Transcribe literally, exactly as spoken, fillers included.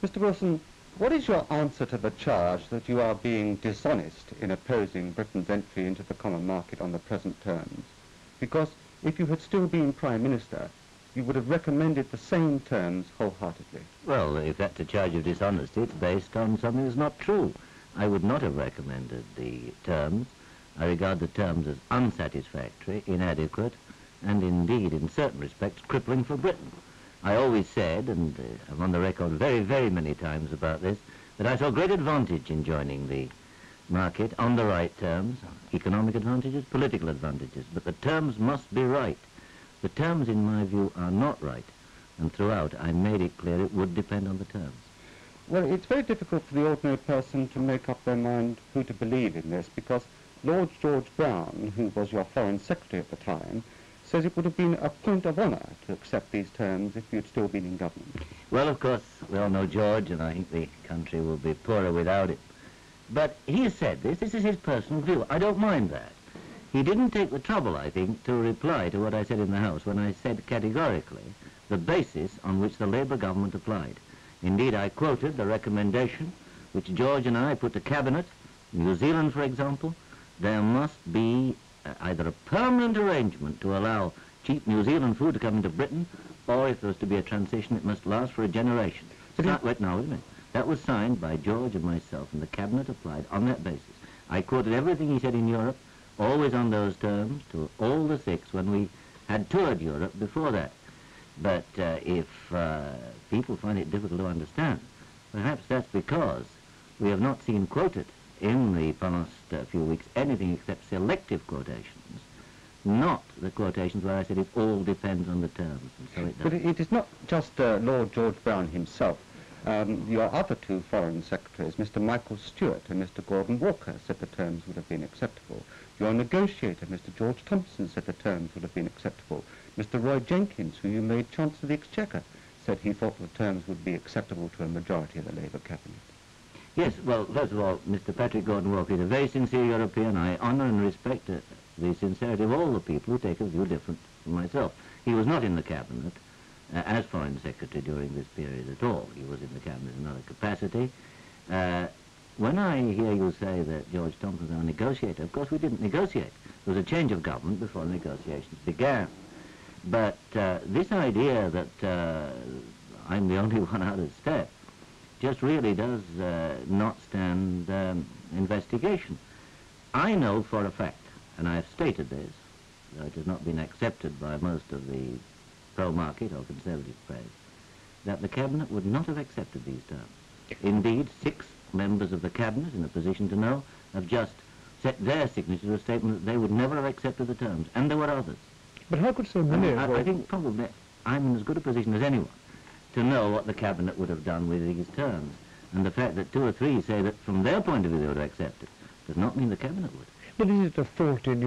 Mister Wilson, what is your answer to the charge that you are being dishonest in opposing Britain's entry into the common market on the present terms? Because if you had still been Prime Minister, you would have recommended the same terms wholeheartedly. Well, if that's a charge of dishonesty, it's based on something that's not true. I would not have recommended the terms. I regard the terms as unsatisfactory, inadequate, and indeed, in certain respects, crippling for Britain. I always said, and uh, I'm on the record very, very many times about this, that I saw great advantage in joining the market on the right terms, economic advantages, political advantages, but the terms must be right. The terms, in my view, are not right, and throughout I made it clear it would depend on the terms. Well, it's very difficult for the ordinary person to make up their mind who to believe in this, because Lord George Brown, who was your Foreign Secretary at the time, says it would have been a point of honour to accept these terms if you'd still been in government. Well, of course, we all know George, and I think the country will be poorer without him. But he has said this. This is his personal view. I don't mind that. He didn't take the trouble, I think, to reply to what I said in the House when I said categorically the basis on which the Labour government applied. Indeed, I quoted the recommendation which George and I put to Cabinet, New Zealand, for example. There must be uh, either a permanent arrangement to allow cheap New Zealand food to come into Britain, or if there was to be a transition, it must last for a generation. But not, wait, no, wait a minute. That was signed by George and myself, and the Cabinet applied on that basis. I quoted everything he said in Europe, always on those terms, to all the six when we had toured Europe before that. But uh, if uh, people find it difficult to understand, perhaps that's because we have not seen quoted in the past uh, few weeks anything except selective quotations, not the quotations where I said it all depends on the terms, and so it does. But it is not just uh, Lord George Brown himself. Um, your other two foreign secretaries, Mister Michael Stewart and Mister Gordon Walker, said the terms would have been acceptable. Your negotiator, Mister George Thompson, said the terms would have been acceptable. Mister Roy Jenkins, who you made Chancellor of the Exchequer, said he thought the terms would be acceptable to a majority of the Labour Cabinet. Yes, well, first of all, Mister Patrick Gordon Walker is a very sincere European. I honour and respect uh, the sincerity of all the people who take a view different from myself. He was not in the Cabinet uh, as Foreign Secretary during this period at all. He was in the Cabinet in another capacity. Uh, when I hear you say that George Thompson is our negotiator, of course we didn't negotiate. There was a change of government before negotiations began. But uh, this idea that uh, I'm the only one out of step just really does uh, not stand um, investigation. I know for a fact, and I have stated this, though it has not been accepted by most of the pro-market or conservative press, that the Cabinet would not have accepted these terms. Indeed, six members of the Cabinet, in a position to know, have just set their signature to a statement that they would never have accepted the terms, and there were others. But how could so many... I, I think probably I'm in as good a position as anyone to know what the Cabinet would have done with these terms. And the fact that two or three say that from their point of view they would accept it does not mean the Cabinet would. But is it a fault in you?